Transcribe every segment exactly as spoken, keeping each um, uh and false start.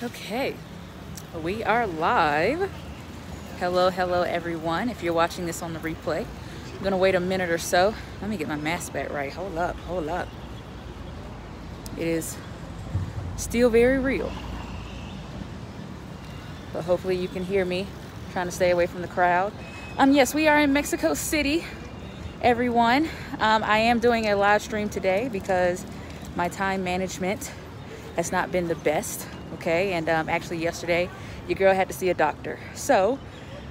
Okay, we are live. Hello, hello everyone. If you're watching this on the replay, I'm gonna wait a minute or so. Let me get my mask back right. Hold up, hold up. It is still very real. But hopefully you can hear me. I'm trying to stay away from the crowd. Um, yes, we are in Mexico City, everyone. Um, I am doing a live stream today because my time management has not been the best, okay? And um, actually yesterday, your girl had to see a doctor. So,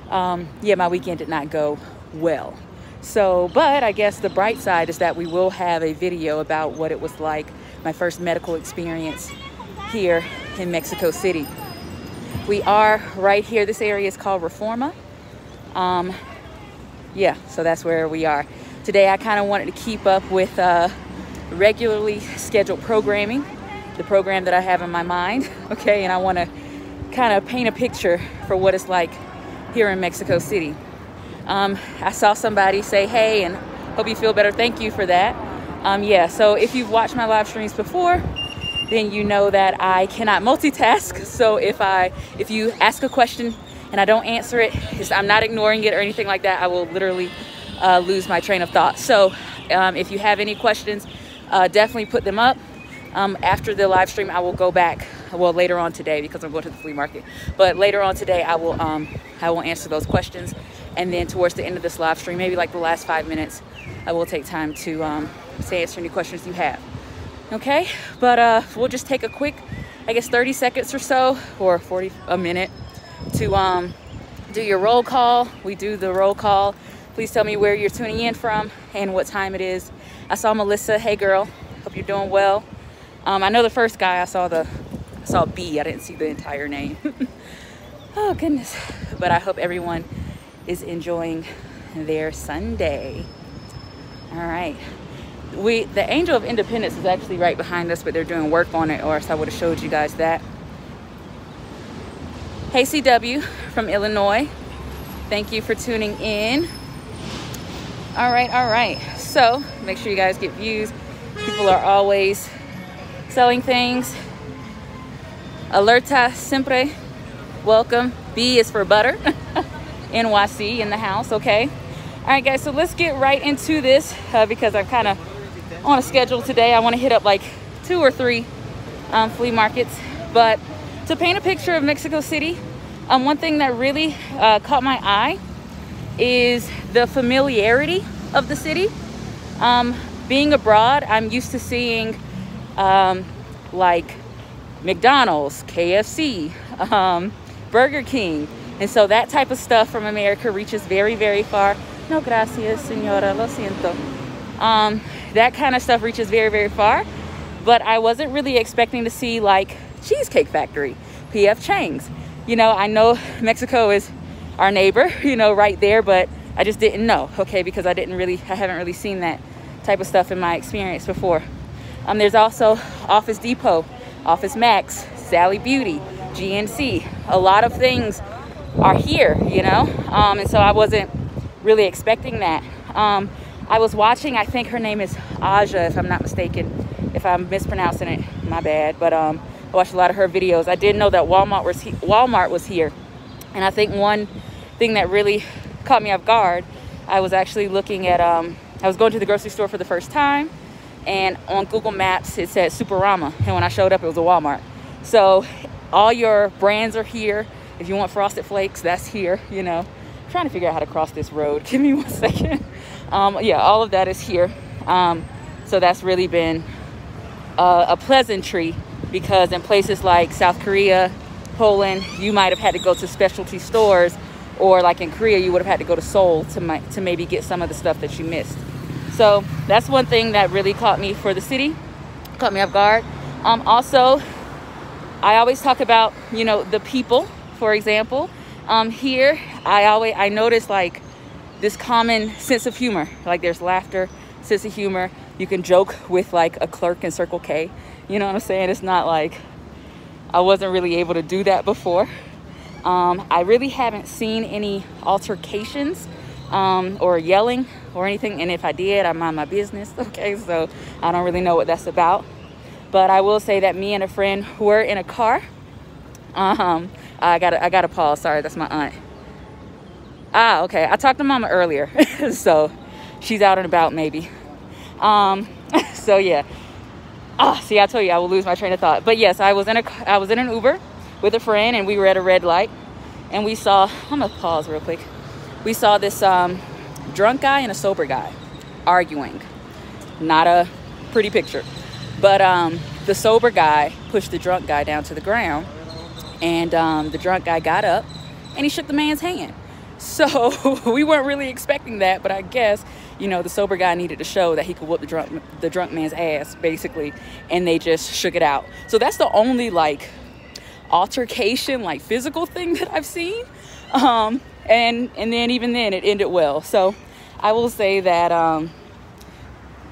um, yeah, my weekend did not go well. So, but I guess the bright side is that we will have a video about what it was like, my first medical experience here in Mexico City. We are right here. This area is called Reforma. Um, yeah, so that's where we are. Today I kind of wanted to keep up with uh, regularly scheduled programming, the program that I have in my mind, okay? And I want to kind of paint a picture for what it's like here in Mexico City. Um, I saw somebody say, hey, and hope you feel better. Thank you for that. Um, yeah, so if you've watched my live streams before, then you know that I cannot multitask. So if I, if you ask a question and I don't answer it, it's, I'm not ignoring it or anything like that. I will literally uh, lose my train of thought. So um, if you have any questions, uh, definitely put them up. Um, after the live stream, I will go back, well, later on today because I'm going to the flea market. But later on today, I will, um, I will answer those questions. And then towards the end of this live stream, maybe like the last five minutes, I will take time to um, answer any questions you have. Okay, but uh, we'll just take a quick, I guess, thirty seconds or so, or forty, a minute, to um, do your roll call. We do the roll call. Please tell me where you're tuning in from and what time it is. I saw Melissa. Hey, girl. Hope you're doing well. Um, I know the first guy. I saw the, I saw B. I didn't see the entire name. Oh, goodness. But I hope everyone is enjoying their Sunday. All right. We, the Angel of Independence is actually right behind us, but they're doing work on it, or else I would have showed you guys that. Hey, C W from Illinois. Thank you for tuning in. All right, all right. So make sure you guys get views. People are always selling things. Alerta siempre. Welcome. B is for butter. N Y C in the house, okay? All right, guys, so let's get right into this uh, because I'm kind of on a schedule today. I want to hit up like two or three um, flea markets. But to paint a picture of Mexico City, um, one thing that really uh, caught my eye is the familiarity of the city. Um, being abroad, I'm used to seeing um, like McDonald's, K F C, um, Burger King. And so that type of stuff from America reaches very, very far. No gracias, señora, lo siento. Um, that kind of stuff reaches very, very far. But I wasn't really expecting to see like Cheesecake Factory, P F Chang's. You know, I know Mexico is our neighbor, you know, right there, but I just didn't know, okay? Because I didn't really, I haven't really seen that type of stuff in my experience before. Um, there's also Office Depot, Office Max, Sally Beauty, G N C. A lot of things are here, you know? Um, and so I wasn't really expecting that. Um, I was watching, I think her name is Aja, if I'm not mistaken. If I'm mispronouncing it, my bad. But um, I watched a lot of her videos. I didn't know that Walmart was, he Walmart was here. And I think one thing that really caught me off guard, I was actually looking at, um, I was going to the grocery store for the first time. And on Google Maps, it said Superama. And when I showed up, it was a Walmart. So all your brands are here. If you want Frosted Flakes, that's here, you know. I'm trying to figure out how to cross this road. Give me one second. Um, yeah, all of that is here. Um, so that's really been uh, a pleasantry because in places like South Korea, Poland, you might have had to go to specialty stores, or like in Korea, you would have had to go to Seoul to, my, to maybe get some of the stuff that you missed. So that's one thing that really caught me for the city, caught me off guard. Um, also, I always talk about, you know, the people. For example, um, here I always I notice like this common sense of humor. Like there's laughter, sense of humor. You can joke with like a clerk in Circle K. You know what I'm saying? It's not like I wasn't really able to do that before. Um, I really haven't seen any altercations um, or yelling or anything. And if I did, I mind my business. Okay, so I don't really know what that's about. But I will say that me and a friend were in a car um I gotta I gotta pause. Sorry, that's my aunt. Ah, okay. I talked to Mama earlier, so she's out and about maybe. Um, so yeah. Ah, oh, see, I told you I will lose my train of thought. But yes, I was in a I was in an Uber with a friend, and we were at a red light, and we saw. I'm gonna pause real quick. We saw this um, drunk guy and a sober guy arguing. Not a pretty picture, but um, the sober guy pushed the drunk guy down to the ground, and um, the drunk guy got up and he shook the man's hand. So we weren't really expecting that, but I guess, you know, the sober guy needed to show that he could whoop the drunk the drunk man's ass, basically, and they just shook it out. So that's the only like altercation, like physical thing that I've seen, um, and and then even then it ended well. So I will say that um,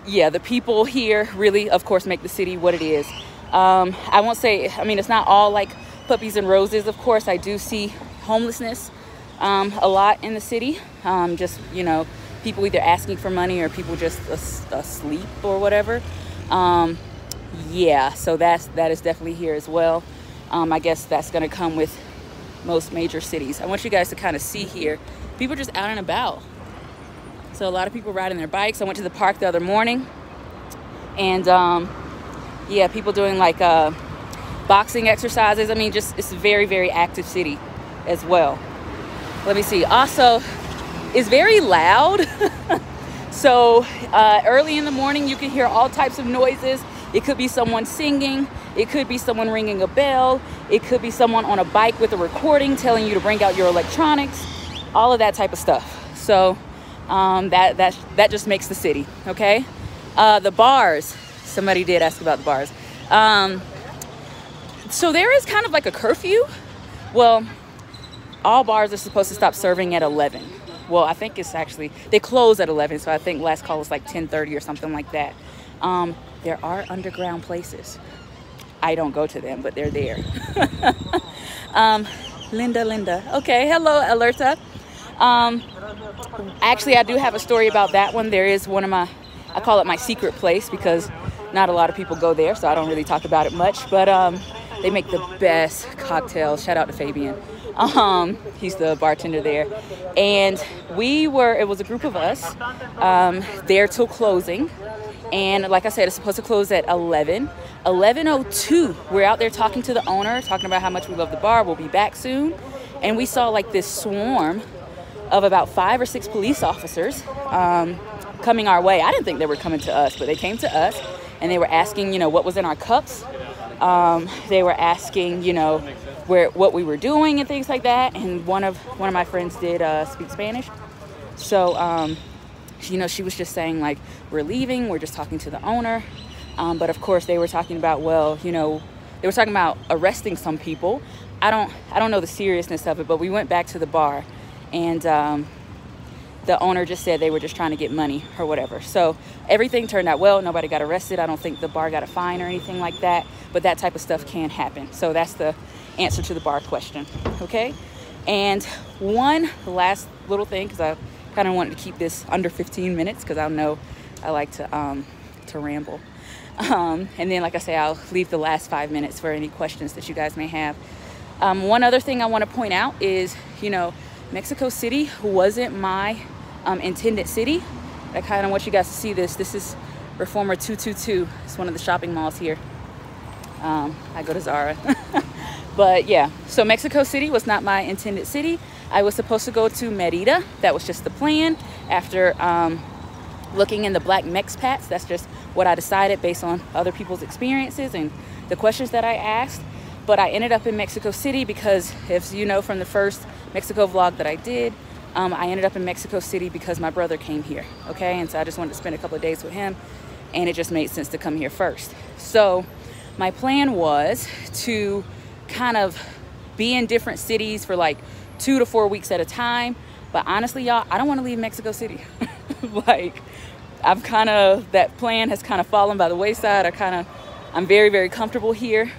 yeah, the people here really, of course, make the city what it is. Um, I won't say, I mean, it's not all like puppies and roses, of course. I do see homelessness um, a lot in the city. Um, just, you know, people either asking for money or people just as asleep or whatever. Um, yeah, so that's, that is definitely here as well. Um, I guess that's going to come with most major cities. I want you guys to kind of see here. People just out and about. So a lot of people riding their bikes. I went to the park the other morning, and um, yeah, people doing like uh, boxing exercises. I mean, just it's a very, very active city as well. Let me see. Also, it's very loud. So uh, early in the morning, you can hear all types of noises. It could be someone singing. It could be someone ringing a bell. It could be someone on a bike with a recording telling you to bring out your electronics, all of that type of stuff. So um that that that just makes the city. Okay, uh the bars, somebody did ask about the bars. Um so there is kind of like a curfew. Well, all bars are supposed to stop serving at eleven. Well, I think it's actually they close at eleven, so I think last call was like ten thirty or something like that. Um there are underground places. I don't go to them, but they're there. um linda linda okay, hello Alerta. Um actually, I do have a story about that one. There is one of my, I call it my secret place, because not a lot of people go there, so I don't really talk about it much. But um they make the best cocktails. Shout out to Fabian. Um he's the bartender there, and we were it was a group of us um there till closing. And like I said, it's supposed to close at eleven eleven oh two. We're out there talking to the owner, talking about how much we love the bar, we'll be back soon. And we saw like this swarm of about five or six police officers um, coming our way. I didn't think they were coming to us, but they came to us, and they were asking, you know, what was in our cups. Um, they were asking, you know, where what we were doing and things like that. And one of one of my friends did uh, speak Spanish, so um, you know, she was just saying like, we're leaving, we're just talking to the owner. Um, but of course, they were talking about, well, you know, they were talking about arresting some people. I don't I don't know the seriousness of it, but we went back to the bar. And um, the owner just said they were just trying to get money or whatever. So everything turned out well. Nobody got arrested. I don't think the bar got a fine or anything like that. But that type of stuff can happen. So that's the answer to the bar question. Okay. And one last little thing, because I kind of wanted to keep this under fifteen minutes, because I know I like to, um, to ramble. Um, and then, like I say, I'll leave the last five minutes for any questions that you guys may have. Um, one other thing I want to point out is, you know, Mexico City wasn't my um, intended city. I kind of want you guys to see this. This is Reforma two two two. It's one of the shopping malls here. Um, I go to Zara. But yeah, so Mexico City was not my intended city. I was supposed to go to Merida. That was just the plan. After um, looking in the Black Mexpats, that's just what I decided based on other people's experiences and the questions that I asked. But I ended up in Mexico City because, if you know from the first Mexico vlog that I did, um, I ended up in Mexico City because my brother came here, okay? And so I just wanted to spend a couple of days with him, and it just made sense to come here first. So my plan was to kind of be in different cities for like two to four weeks at a time. But honestly, y'all, I don't want to leave Mexico City. Like, I've kind of, that plan has kind of fallen by the wayside. I kind of, I'm very, very comfortable here.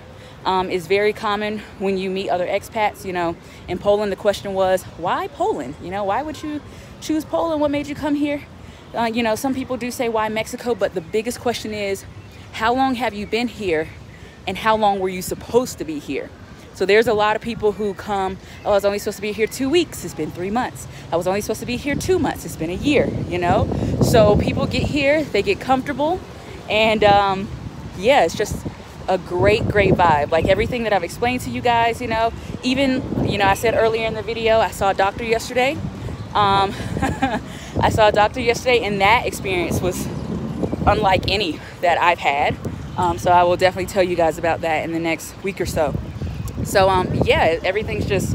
Um, is very common when you meet other expats, you know, in Poland. The question was, why Poland? You know, why would you choose Poland? What made you come here? Uh, you know, some people do say, why Mexico? But the biggest question is, how long have you been here? And how long were you supposed to be here? So there's a lot of people who come, oh, I was only supposed to be here two weeks. It's been three months. I was only supposed to be here two months. It's been a year, you know? So people get here, they get comfortable. And um, yeah, it's just a great, great vibe. Like everything that I've explained to you guys, you know, even, you know, I said earlier in the video, I saw a doctor yesterday. Um, I saw a doctor yesterday and that experience was unlike any that I've had. Um, so I will definitely tell you guys about that in the next week or so. So um, yeah, everything's just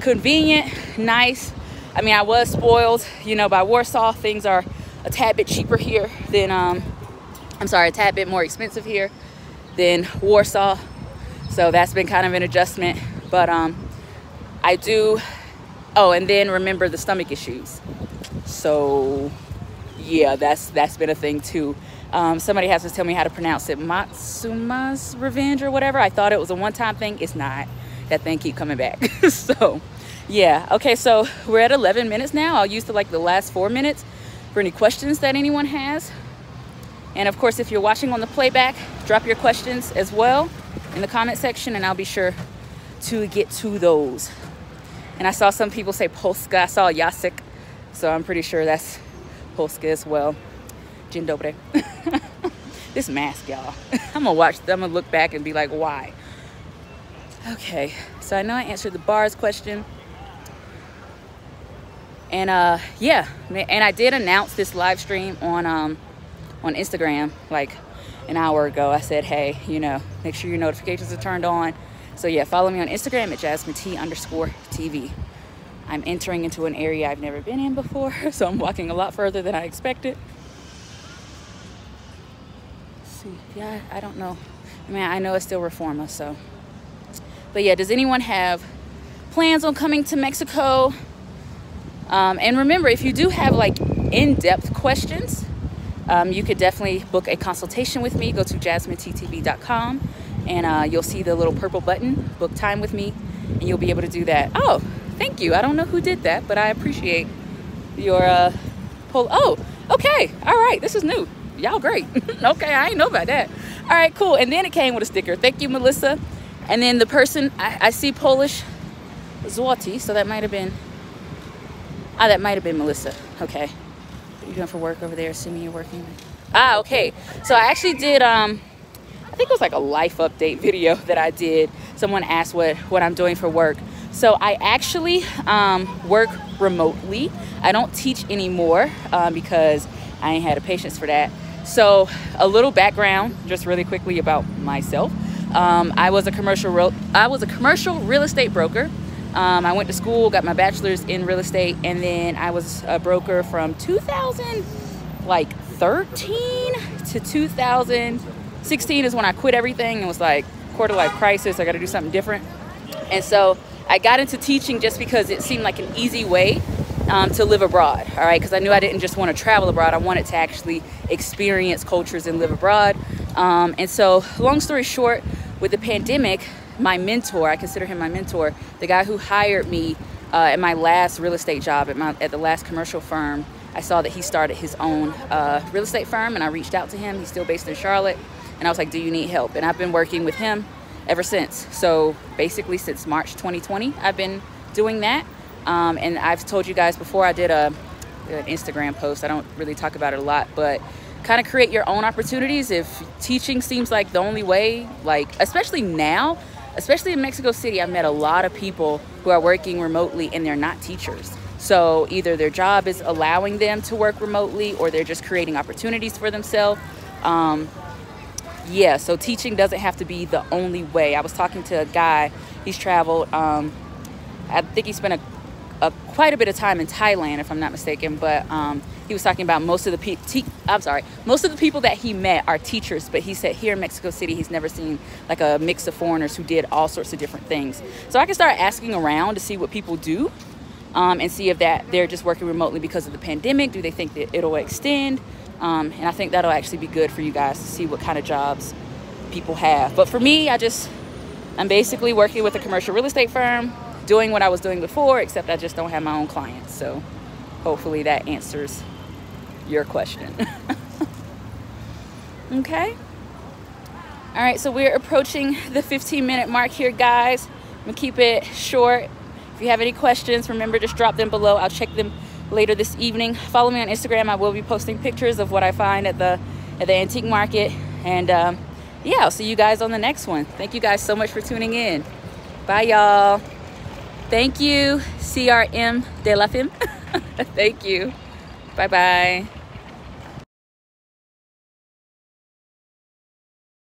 convenient, nice. I mean, I was spoiled, you know, by Warsaw. Things are a tad bit cheaper here than, um, I'm sorry, a tad bit more expensive here than Warsaw. So that's been kind of an adjustment, but um, I do, oh, and then remember the stomach issues. So yeah, that's that's been a thing too. Um, somebody has to tell me how to pronounce it. Matsuma's Revenge or whatever. I thought it was a one-time thing. It's not. That thing keep coming back. So, yeah. Okay, so we're at eleven minutes now. I'll use the, like the last four minutes for any questions that anyone has. And, of course, if you're watching on the playback, drop your questions as well in the comment section, and I'll be sure to get to those. And I saw some people say Polska. I saw Jacek, so I'm pretty sure that's Polska as well. Dzień dobry. This mask, y'all. I'm gonna watch, I'm gonna look back and be like, why? Okay, so I know I answered the bars question. And uh, yeah, and I did announce this live stream on, um, on Instagram like an hour ago. I said, hey, you know, make sure your notifications are turned on. So yeah, follow me on Instagram at jasmine t underscore t v. I'm entering into an area I've never been in before, so I'm walking a lot further than I expected. Yeah, I don't know. I mean, I know it's still Reforma, so. But yeah, does anyone have plans on coming to Mexico? Um, and remember, if you do have like in-depth questions, um, you could definitely book a consultation with me. Go to jasmine t t v dot com and uh, you'll see the little purple button, book time with me, and you'll be able to do that. Oh, thank you. I don't know who did that, but I appreciate your uh, poll. Oh, okay. All right. This is new. Y'all great. Okay, I ain't know about that. All right, cool. And then it came with a sticker. Thank you, Melissa. And then the person, I, I see Polish złoty, so that might have been, ah, that might have been Melissa. Okay. What are you doing for work over there? Assuming you're working. Ah, okay. So I actually did, um, I think it was like a life update video that I did. Someone asked what, what I'm doing for work. So I actually um, work remotely. I don't teach anymore um, because I ain't had a patience for that. So a little background, just really quickly about myself. Um, I was a commercial real, I was a commercial real estate broker. Um, I went to school, got my bachelor's in real estate, and then I was a broker from two thousand like thirteen to two thousand sixteen is when I quit everything and was like quarter life crisis. I got to do something different. And so I got into teaching just because it seemed like an easy way Um, to live abroad, all right, because I knew I didn't just want to travel abroad. I wanted to actually experience cultures and live abroad. Um, and so, long story short, with the pandemic, my mentor, I consider him my mentor, the guy who hired me uh, at my last real estate job, at, my, at the last commercial firm, I saw that he started his own uh, real estate firm, and I reached out to him. He's still based in Charlotte, and I was like, do you need help? And I've been working with him ever since. So basically since March twenty twenty, I've been doing that. Um, and I've told you guys before, I did a, an Instagram post. I don't really talk about it a lot, but kind of create your own opportunities. If teaching seems like the only way, like especially now, especially in Mexico City, I've met a lot of people who are working remotely and they're not teachers. So either their job is allowing them to work remotely or they're just creating opportunities for themselves. Um, yeah, so teaching doesn't have to be the only way. I was talking to a guy, he's traveled, um, I think he spent a Uh, quite a bit of time in Thailand, if I'm not mistaken, but um, he was talking about most of the people, I'm sorry, most of the people that he met are teachers, but he said here in Mexico City, he's never seen like a mix of foreigners who did all sorts of different things. So I can start asking around to see what people do um, and see if that they're just working remotely because of the pandemic. Do they think that it'll extend? Um, and I think that'll actually be good for you guys to see what kind of jobs people have. But for me, I just, I'm basically working with a commercial real estate firm, doing what I was doing before, except I just don't have my own clients. So hopefully that answers your question. Okay. All right, so we're approaching the fifteen minute mark here, guys. I'm gonna keep it short. If you have any questions, remember, just drop them below. I'll check them later this evening. Follow me on Instagram. I will be posting pictures of what I find at the at the antique market. And um, yeah, I'll see you guys on the next one. Thank you guys so much for tuning in. Bye, y'all. Thank you, C R M de la Femme. Thank you. Bye-bye.